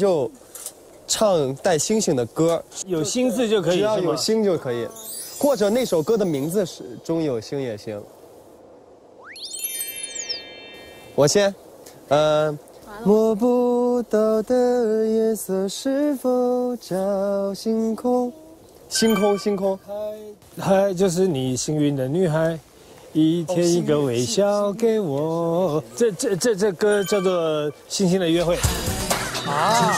就唱带星星的歌，有星字就可以，只要有星就可以，或者那首歌的名字是中有星也行。我先，摸不到的夜色是否找星空？星空，星空，嗨，就是你幸运的女孩，一天一个微笑给我。这歌叫做《星星的约会》。 啊，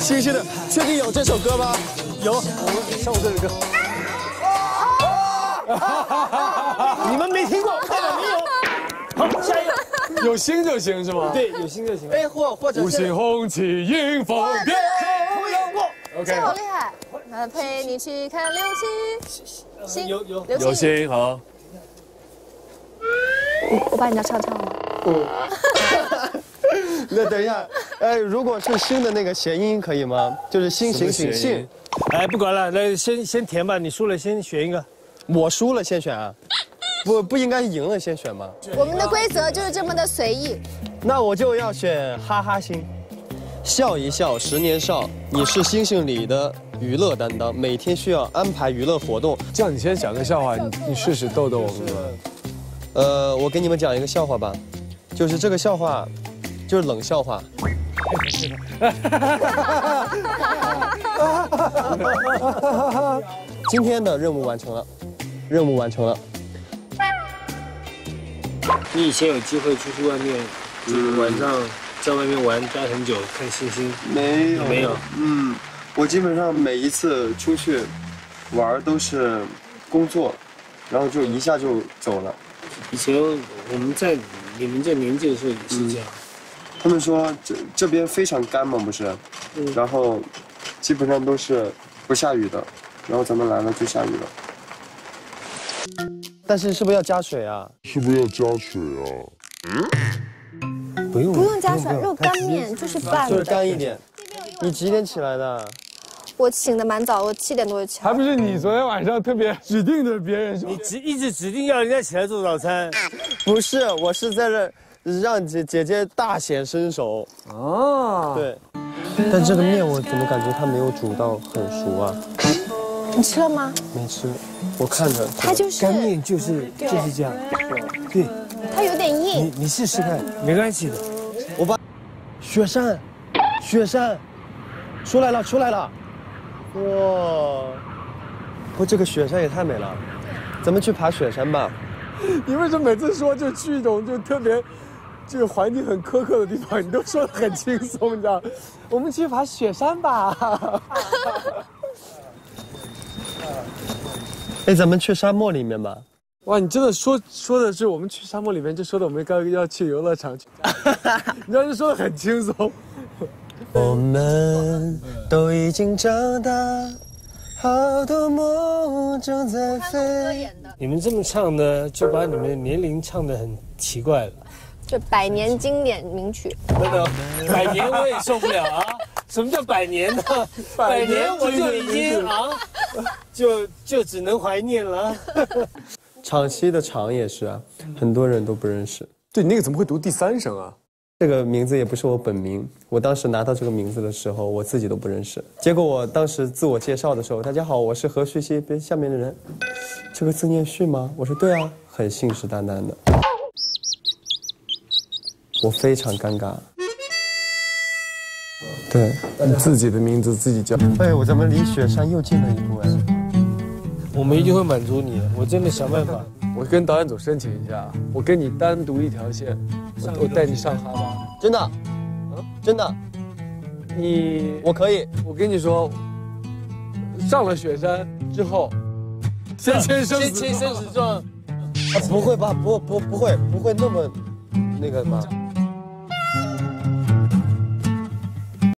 星星的，确定有这首歌吗？有，我这首歌。你们没听过，代表没有。好，下一个，有星就行是吗？对，有星就行。哎，或者。五星红旗迎风飘。我有过。OK。好厉害。那陪你去看流星。有星好。我把你的唱唱了。嗯。 那等一下，如果是星的那个谐音可以吗？就是星星星星。哎，不管了，来先填吧。你输了先选一个，我输了先选啊？不应该赢了先选吗？我们的规则就是这么的随意。那我就要选哈哈星。笑一笑，十年少。你是星星里的娱乐担当，每天需要安排娱乐活动。这样你先讲个笑话，你试试逗逗我们。我给你们讲一个笑话吧，就是这个笑话。 就是冷笑话，今天的任务完成了，任务完成了。你以前有机会出去外面，晚上在外面玩待很久看星星？没有，没有。嗯，我基本上每一次出去玩都是工作，然后就一下就走了。以前我们在你们这年纪的时候也是这样。 他们说这边非常干嘛，不是？然后基本上都是不下雨的，然后咱们来了就下雨了。但是是不是要加水啊？是不是要加水啊？嗯，不用加水，肉干面就是拌的，就是干一点。你几点起来的？我醒得蛮早，我7点多就起来。还不是你昨天晚上特别指定的别人，你一直指定要人家起来做早餐？不是，我是在这。 让姐姐大显身手哦，对，但这个面我怎么感觉它没有煮到很熟啊？你吃了吗？没吃，我看着它就是干面，就是这样，对，它有点硬。你试试看，没关系的。我把雪山出来了，哇！不，这个雪山也太美了，咱们去爬雪山吧。你为什么每次说就去一种就特别？ 这个环境很苛刻的地方，你都说得很轻松，你知道？我们去爬雪山吧。哎，咱们去沙漠里面吧。哇，你真的说的是我们去沙漠里面，就说的我们刚要去游乐场去。你知道，就说的很轻松。我们都已经长大，好多梦正在飞。你们这么唱呢，就把你们的年龄唱得很奇怪了。 就百年经典名曲，等等，百年我也受不了啊！什么叫百年呢？百年我就已经啊，就只能怀念了。长期的长也是啊，很多人都不认识。对，你那个怎么会读第三声啊？这个名字也不是我本名，我当时拿到这个名字的时候，我自己都不认识。结果我当时自我介绍的时候，大家好，我是何旭熙，别下面的人，这个字念旭吗？我说对啊，很信誓旦旦的。 我非常尴尬，对，你自己的名字自己叫。哎，我咱们离雪山又近了一步哎。我们一定会满足你，我真的想办法。我跟导演组申请一下，我跟你单独一条线，我带你上哈巴。真的？啊，真的？你我可以。我跟你说，上了雪山之后，先签生死状。啊，不会吧？不会那么那个吧。